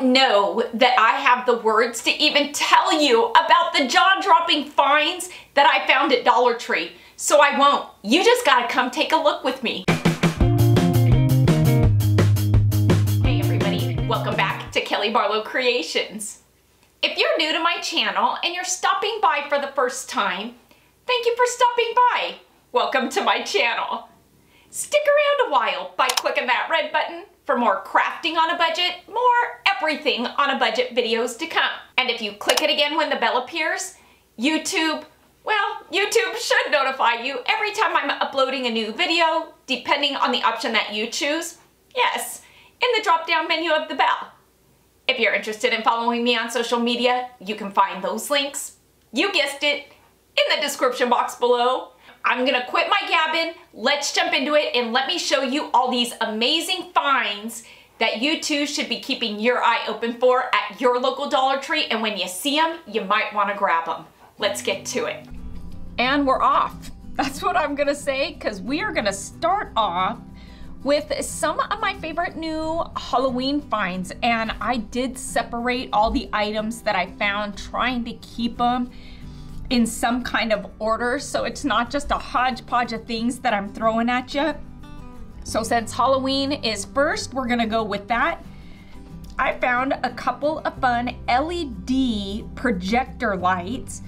don't know that I have the words to even tell you about the jaw-dropping finds that I found at Dollar Tree, so I won't. You just gotta come take a look with me. Hey everybody, welcome back to Kelly Barlow Creations. If you're new to my channel and you're stopping by for the first time, thank you for stopping by. Welcome to my channel. Stick around a while by clicking that red button for more crafting on a budget, more everything on a budget videos to come. And if you click it again when the bell appears, YouTube, well, YouTube should notify you every time I'm uploading a new video, depending on the option that you choose. Yes, in the drop-down menu of the bell. If you're interested in following me on social media, you can find those links, you guessed it, in the description box below. I'm gonna quit my gabbing, let's jump into it, and let me show you all these amazing finds that you too should be keeping your eye open for at your local Dollar Tree, and when you see them, you might wanna grab them. Let's get to it. And we're off. That's what I'm gonna say, because we are gonna start off with some of my favorite new Halloween finds, and I did separate all the items that I found, trying to keep them in some kind of order, so it's not just a hodgepodge of things that I'm throwing at you. So since Halloween is first, we're gonna go with that. I found a couple of fun LED projector lights.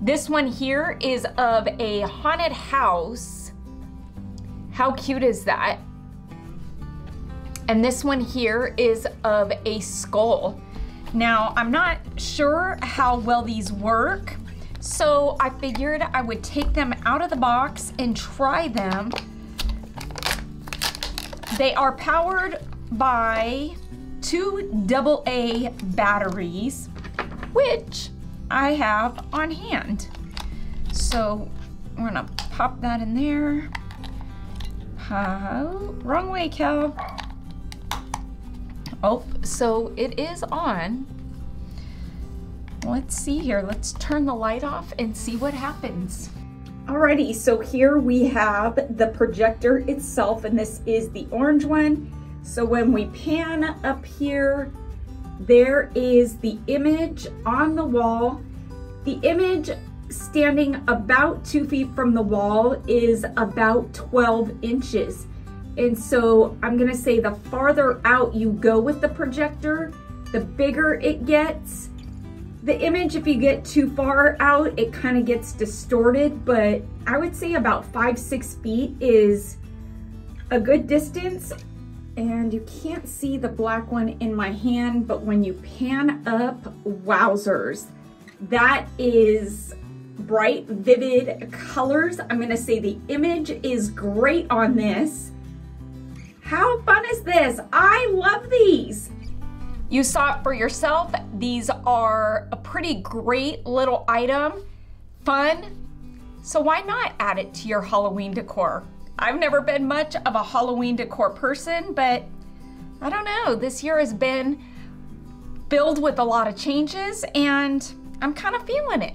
This one here is of a haunted house. How cute is that? And this one here is of a skull. Now, I'm not sure how well these work, so I figured I would take them out of the box and try them. They are powered by 2 AA batteries, which I have on hand. So we're gonna pop that in there. Oh, wrong way, Cal. Oh, so it is on. Let's see here, let's turn the light off and see what happens. Alrighty, so here we have the projector itself, and this is the orange one. So when we pan up here, there is the image on the wall. The image standing about 2 feet from the wall is about 12 inches. And so I'm gonna say the farther out you go with the projector, the bigger it gets. The image, if you get too far out, it kind of gets distorted, but I would say about 5-6 feet is a good distance. And you can't see the black one in my hand, but when you pan up, wowzers. That is bright, vivid colors. I'm gonna say the image is great on this. How fun is this? I love these. You saw it for yourself. These are a pretty great little item, fun. So why not add it to your Halloween decor? I've never been much of a Halloween decor person, but I don't know, this year has been filled with a lot of changes and I'm kind of feeling it.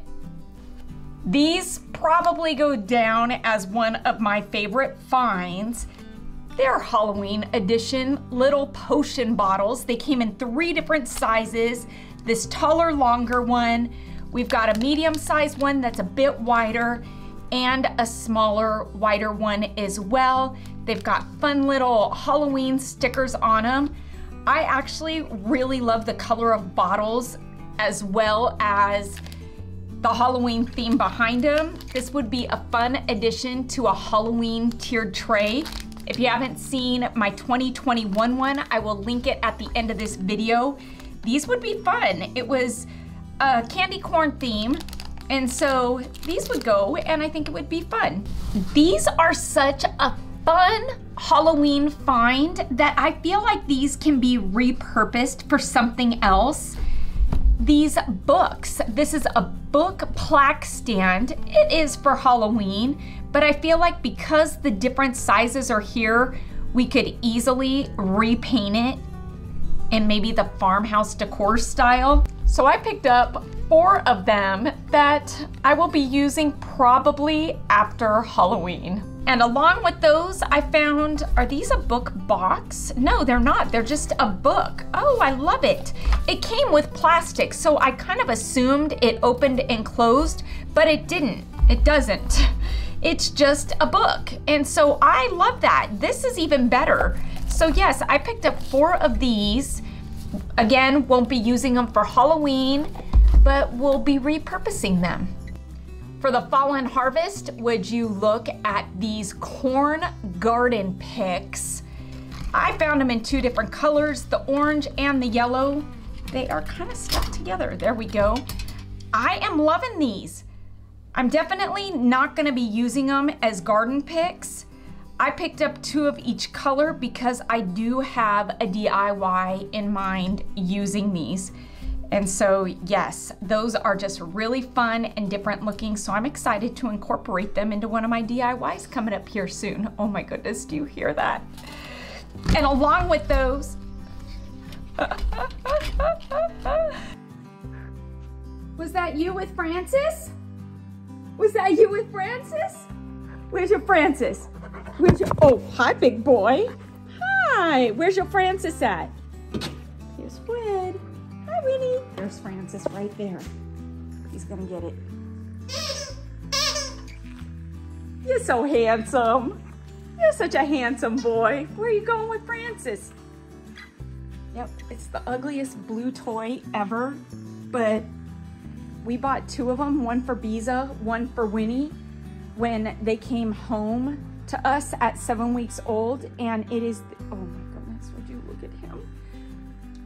These probably go down as one of my favorite finds. They're Halloween edition little potion bottles. They came in 3 different sizes. This taller, longer one. We've got a medium-sized one that's a bit wider and a smaller, wider one as well. They've got fun little Halloween stickers on them. I actually really love the color of bottles as well as the Halloween theme behind them. This would be a fun addition to a Halloween tiered tray. If you haven't seen my 2021 one, I will link it at the end of this video. These would be fun. It was a candy corn theme, and so these would go, and I think it would be fun. These are such a fun Halloween find that I feel like these can be repurposed for something else. These books, this is a book plaque stand. It is for Halloween, but I feel like because the different sizes are here, we could easily repaint it in maybe the farmhouse decor style. So I picked up 4 of them that I will be using probably after Halloween. And along with those, I found, are these a book box? No, they're not, they're just a book. Oh, I love it. It came with plastic, so I kind of assumed it opened and closed, but it didn't. It doesn't. It's just a book. And so I love that. This is even better. So yes, I picked up 4 of these. Again, won't be using them for Halloween, but we'll be repurposing them. For the fall and harvest, would you look at these corn garden picks? I found them in 2 different colors, the orange and the yellow. They are kind of stuck together. There we go. I am loving these. I'm definitely not going to be using them as garden picks. I picked up 2 of each color because I do have a DIY in mind using these. And so yes, those are just really fun and different looking. So I'm excited to incorporate them into one of my DIYs coming up here soon. Oh my goodness, do you hear that? And along with those, was that you with Francis? Was that you with Francis? Where's your Francis? Where's your, oh, hi, big boy. Hi, where's your Francis at? Here's Fred. Hi, Winnie. There's Francis right there. He's gonna get it. You're so handsome. You're such a handsome boy. Where are you going with Francis? Yep, it's the ugliest blue toy ever, but we bought 2 of them, 1 for Beza, 1 for Winnie, when they came home to us at 7 weeks old, and it is, oh my goodness, would you look at him?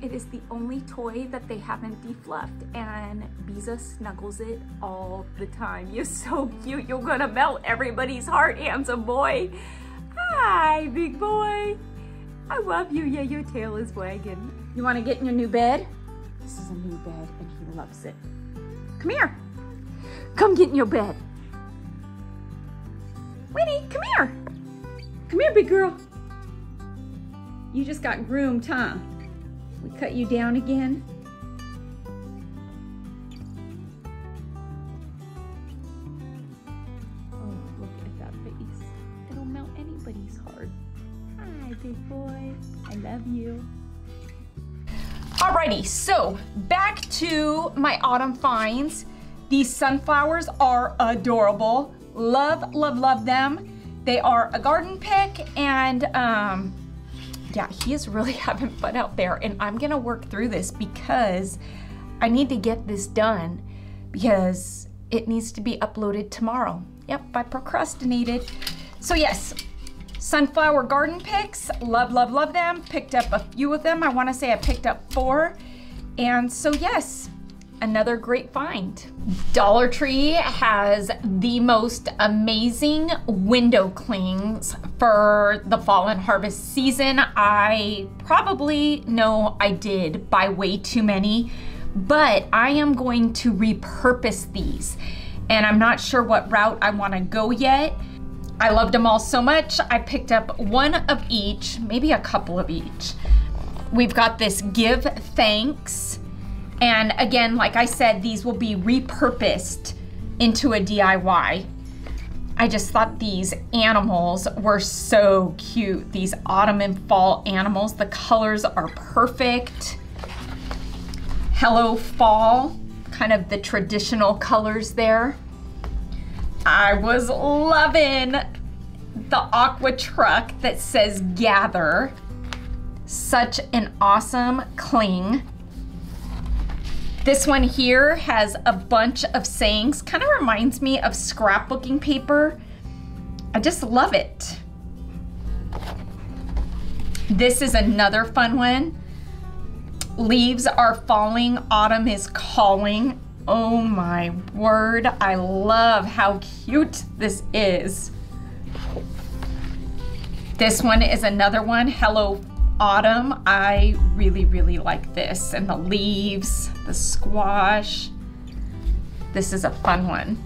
It is the only toy that they haven't defluffed, and Beza snuggles it all the time. You're so cute, you're gonna melt everybody's heart, handsome boy. Hi, big boy. I love you, yeah, your tail is wagging. You wanna get in your new bed? This is a new bed, and he loves it. Come here. Come get in your bed. Winnie, come here. Come here, big girl. You just got groomed, huh? We cut you down again. Oh, look at that face. It'll melt anybody's heart. Hi, big boy. I love you. Alrighty, so back to my autumn finds. These sunflowers are adorable. Love, love, love them. They are a garden pick, and yeah, he is really having fun out there, and I'm gonna work through this because I need to get this done because it needs to be uploaded tomorrow. Yep, I procrastinated. So yes, sunflower garden picks, love, love, love them. Picked up a few of them. I want to say I picked up 4. And so yes, another great find. Dollar Tree has the most amazing window clings for the fall and harvest season. I probably know I did buy way too many, but I am going to repurpose these. And I'm not sure what route I want to go yet. I loved them all so much. I picked up 1 of each, maybe a couple of each. We've got this Give Thanks. And again, like I said, these will be repurposed into a DIY. I just thought these animals were so cute. These autumn and fall animals, the colors are perfect. Hello Fall, kind of the traditional colors there. I was loving the aqua truck that says Gather. Such an awesome cling. This one here has a bunch of sayings. Kind of reminds me of scrapbooking paper. I just love it. This is another fun one. Leaves are falling, autumn is calling. Oh my word, I love how cute this is. This one is another one, Hello Autumn. I really, really like this. And the leaves, the squash. This is a fun one.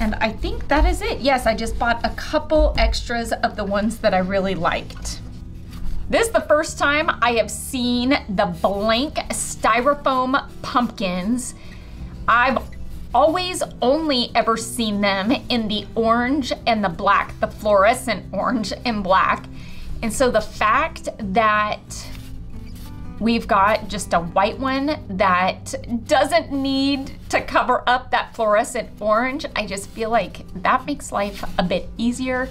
And I think that is it. Yes, I just bought a couple extras of the ones that I really liked. This is the first time I have seen the blank styrofoam pumpkins. I've always only ever seen them in the orange and the black, the fluorescent orange and black. And so the fact that We've got just a white one that doesn't need to cover up that fluorescent orange. I just feel like that makes life a bit easier.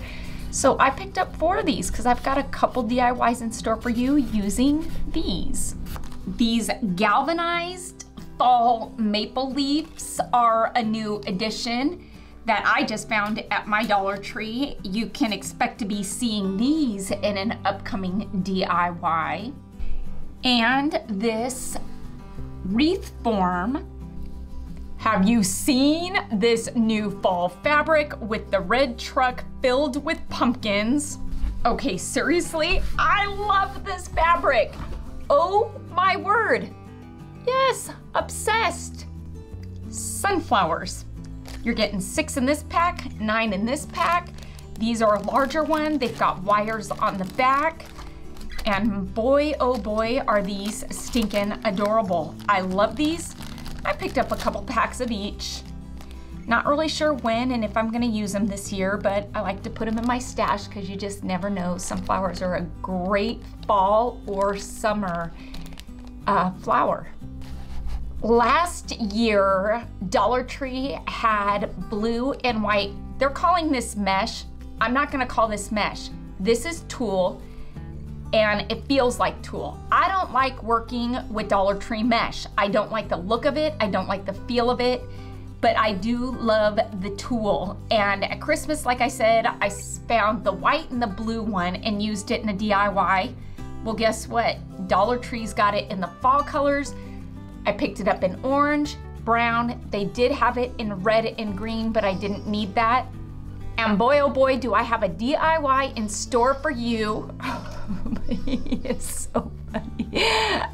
So I picked up 4 of these because I've got a couple DIYs in store for you using these. These galvanized fall maple leaves are a new addition that I just found at my Dollar Tree. You can expect to be seeing these in an upcoming DIY. And this wreath form. Have you seen this new fall fabric with the red truck filled with pumpkins? Okay, seriously, I love this fabric. Oh my word. Yes, obsessed. Sunflowers. You're getting 6 in this pack, 9 in this pack. These are a larger one. They've got wires on the back. And boy, oh boy, are these stinking adorable. I love these. I picked up a couple packs of each. Not really sure when and if I'm gonna use them this year, but I like to put them in my stash because you just never know. Sunflowers are a great fall or summer flower. Last year, Dollar Tree had blue and white. They're calling this mesh. I'm not gonna call this mesh. This is tulle. And it feels like tulle. I don't like working with Dollar Tree mesh. I don't like the look of it. I don't like the feel of it, but I do love the tulle. And at Christmas, like I said, I found the white and the blue one and used it in a DIY. Well, guess what? Dollar Tree's got it in the fall colors. I picked it up in orange, brown. They did have it in red and green, but I didn't need that. And boy, oh boy, do I have a DIY in store for you. It's so funny.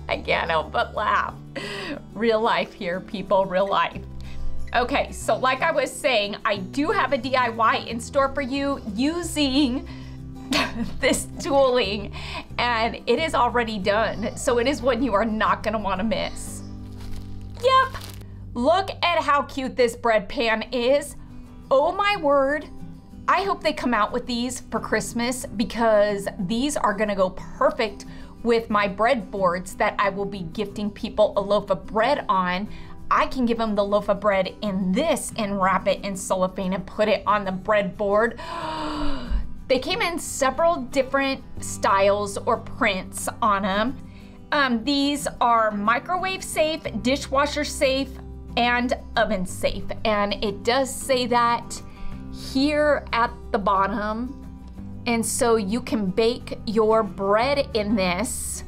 I can't help but laugh. Real life here, people, real life. Okay, so like I was saying, I do have a DIY in store for you using this tooling, and it is already done. So it is one you are not gonna wanna miss. Yep, look at how cute this bread pan is. Oh my word. I hope they come out with these for Christmas because these are gonna go perfect with my bread boards that I will be gifting people a loaf of bread on. I can give them the loaf of bread in this and wrap it in cellophane and put it on the bread board. They came in several different styles or prints on them. These are microwave safe, dishwasher safe, and oven safe. And it does say that here at the bottom, and so you can bake your bread in this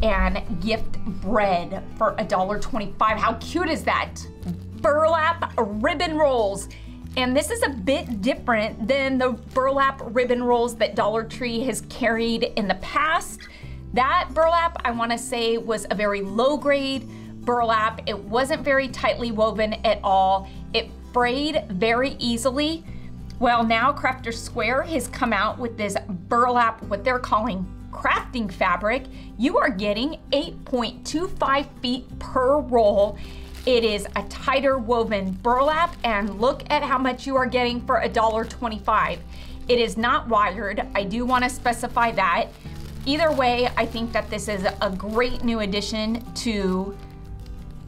and gift bread for $1.25. How cute is that? Burlap ribbon rolls, and this is a bit different than the burlap ribbon rolls that Dollar Tree has carried in the past. That burlap, I want to say, was a very low grade burlap. It wasn't very tightly woven at all. It frayed very easily. Well, now Crafter Square has come out with this burlap, what they're calling crafting fabric. You are getting 8.25 feet per roll. It is a tighter woven burlap, and look at how much you are getting for $1.25. It is not wired. I do want to specify that. Either way, I think that this is a great new addition to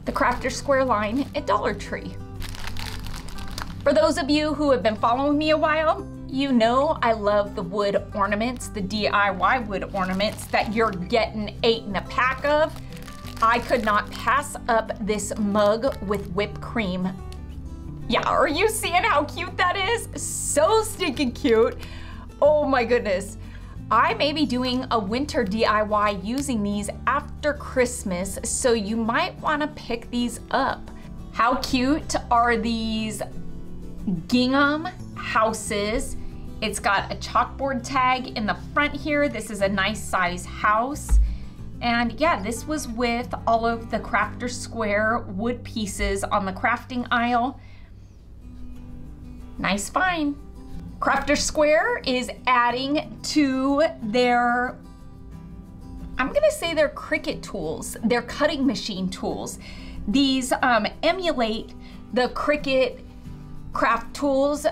the Crafter Square line at Dollar Tree. For those of you who have been following me a while, you know I love the wood ornaments, the DIY wood ornaments that you're getting 8 in a pack of. I could not pass up this mug with whipped cream. Yeah, are you seeing how cute that is? So stinking cute. Oh my goodness. I may be doing a winter DIY using these after Christmas, so you might wanna pick these up. How cute are these gingham houses? It's got a chalkboard tag in the front here. This is a nice size house. And yeah, this was with all of the Crafter Square wood pieces on the crafting aisle. Nice find. Crafter Square is adding to their, I'm gonna say their Cricut tools, their cutting machine tools. These emulate the Cricut craft tools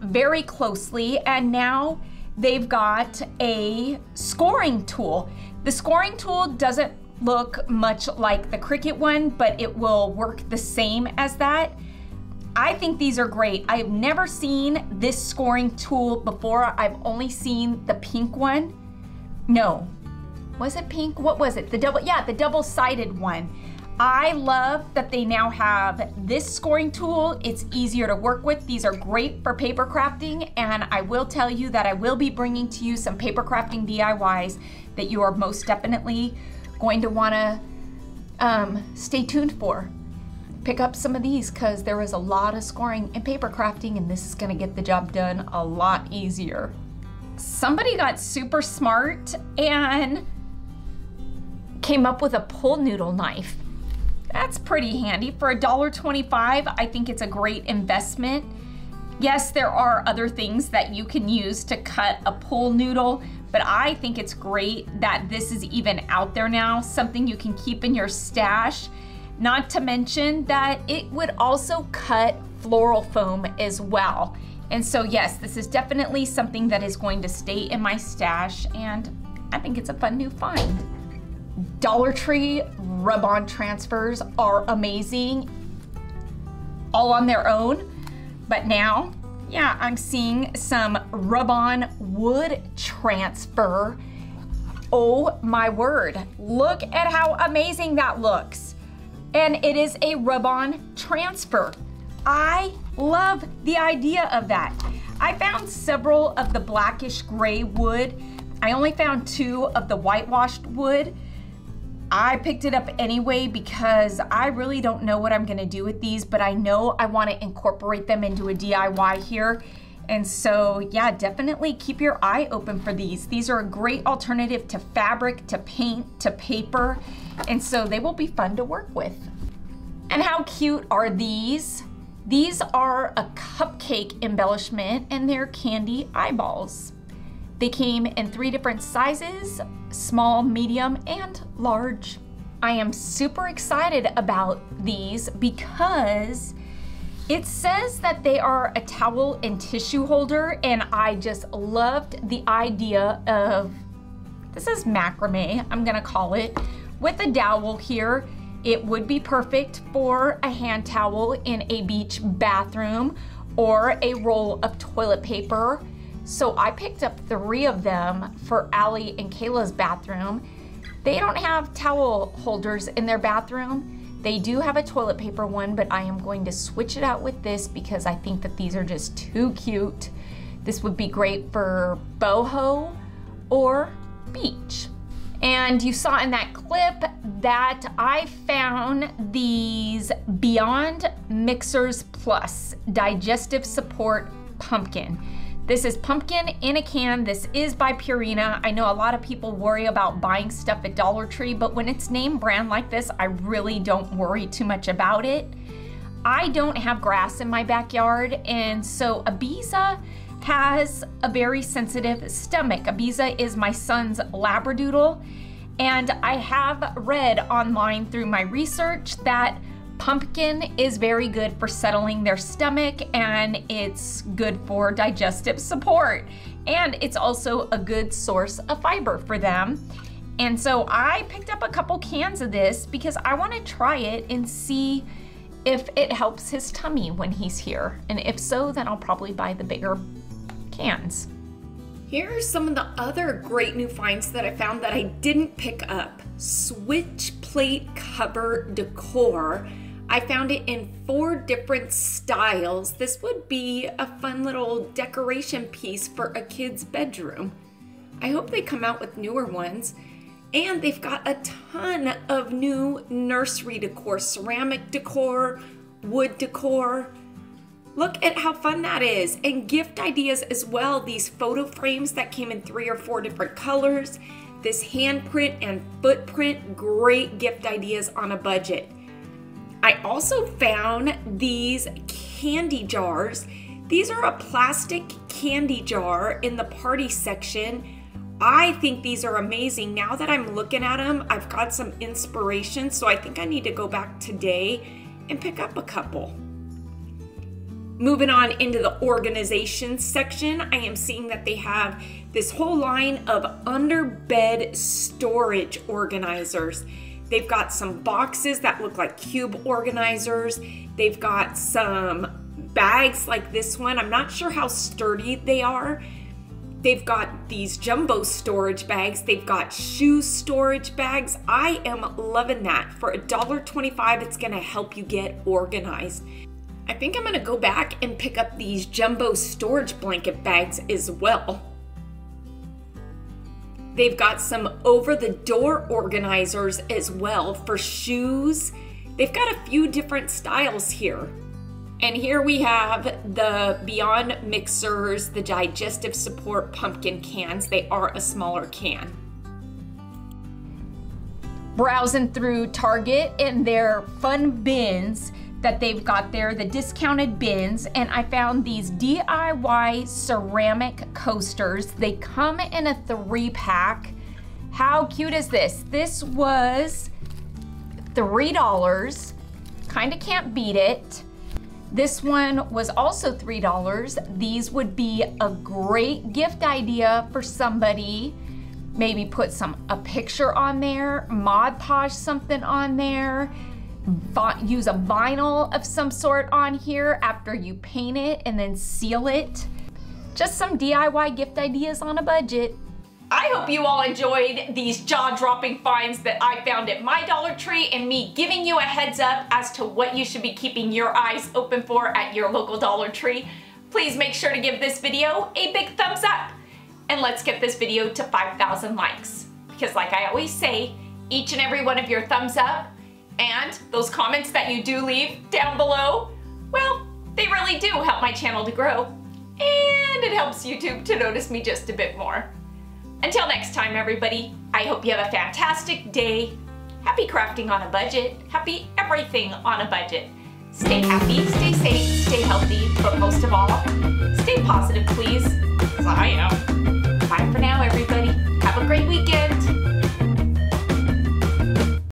very closely, and now they've got a scoring tool. The scoring tool doesn't look much like the Cricut one, but it will work the same as that. I think these are great. I've never seen this scoring tool before. I've only seen the pink one. No, was it pink? What was it? The double, yeah, the double-sided one. I love that they now have this scoring tool. It's easier to work with. These are great for paper crafting, and I will tell you that I will be bringing to you some paper crafting DIYs that you are most definitely going to want to stay tuned for. Pick up some of these because there is a lot of scoring in paper crafting, and this is going to get the job done a lot easier. Somebody got super smart and came up with a pull noodle knife. That's pretty handy. For $1.25, I think it's a great investment. Yes, there are other things that you can use to cut a pull noodle, but I think it's great that this is even out there now, something you can keep in your stash. Not to mention that it would also cut floral foam as well. And so yes, this is definitely something that is going to stay in my stash, and I think it's a fun new find. Dollar Tree rub-on transfers are amazing all on their own, but now, yeah, I'm seeing some rub-on wood transfer. Oh my word, look at how amazing that looks. And it is a rub-on transfer. I love the idea of that. I found several of the blackish gray wood. I only found two of the whitewashed wood. I picked it up anyway because I really don't know what I'm gonna do with these, but I know I wanna incorporate them into a DIY here. And so yeah, definitely keep your eye open for these. These are a great alternative to fabric, to paint, to paper. And so they will be fun to work with. And how cute are these? These are a cupcake embellishment, and they're candy eyeballs. They came in 3 different sizes, small, medium, and large. I am super excited about these because it says that they are a towel and tissue holder, and I just loved the idea of, this is macrame, I'm gonna call it, with a dowel here. It would be perfect for a hand towel in a beach bathroom or a roll of toilet paper. So I picked up 3 of them for Allie and Kayla's bathroom. They don't have towel holders in their bathroom. They do have a toilet paper one, but I am going to switch it out with this because I think that these are just too cute. This would be great for boho or beach. And you saw in that clip that I found these Beyond Mixers Plus Digestive Support Pumpkin. This is pumpkin in a can. This is by Purina. I know a lot of people worry about buying stuff at Dollar Tree, but when it's name brand like this, I really don't worry too much about it. I don't have grass in my backyard, and so Ibiza has a very sensitive stomach. Ibiza is my son's labradoodle, and I have read online through my research that pumpkin is very good for settling their stomach, and it's good for digestive support, and it's also a good source of fiber for them. And so I picked up a couple cans of this because I want to try it and see if it helps his tummy when he's here, and if so, then I'll probably buy the bigger cans. Here are some of the other great new finds that I found that I didn't pick up. Switch plate cover decor. I found it in 4 different styles. This would be a fun little decoration piece for a kid's bedroom. I hope they come out with newer ones. And they've got a ton of new nursery decor, ceramic decor, wood decor. Look at how fun that is. And gift ideas as well. These photo frames that came in 3 or 4 different colors. This handprint and footprint, great gift ideas on a budget. I also found these candy jars. These are a plastic candy jar in the party section. I think these are amazing. Now that I'm looking at them, I've got some inspiration, so I think I need to go back today and pick up a couple. Moving on into the organization section, I am seeing that they have this whole line of underbed storage organizers. They've got some boxes that look like cube organizers. They've got some bags like this one. I'm not sure how sturdy they are. They've got these jumbo storage bags. They've got shoe storage bags. I am loving that. For $1.25, it's gonna help you get organized. I think I'm gonna go back and pick up these jumbo storage blanket bags as well. They've got some over-the-door organizers as well for shoes. They've got a few different styles here. And here we have the Beyond Mixers, the Digestive Support Pumpkin cans. They are a smaller can. Browsing through Target and their fun bins that they've got there, the discounted bins, and I found these DIY ceramic coasters. They come in a 3-pack. How cute is this? This was $3. Kinda can't beat it. This one was also $3. These would be a great gift idea for somebody. Maybe put a picture on there, Mod Podge something on there, use a vinyl of some sort on here after you paint it and then seal it. Just some DIY gift ideas on a budget. I hope you all enjoyed these jaw-dropping finds that I found at my Dollar Tree and me giving you a heads up as to what you should be keeping your eyes open for at your local Dollar Tree. Please make sure to give this video a big thumbs up and let's get this video to 5,000 likes, because like I always say, each and every one of your thumbs up and those comments that you do leave down below, well, they really do help my channel to grow, and it helps YouTube to notice me just a bit more. Until next time, everybody, I hope you have a fantastic day. Happy crafting on a budget. Happy everything on a budget. Stay happy, stay safe, stay healthy, but most of all, stay positive, please, because I am. Bye for now, everybody. Have a great weekend.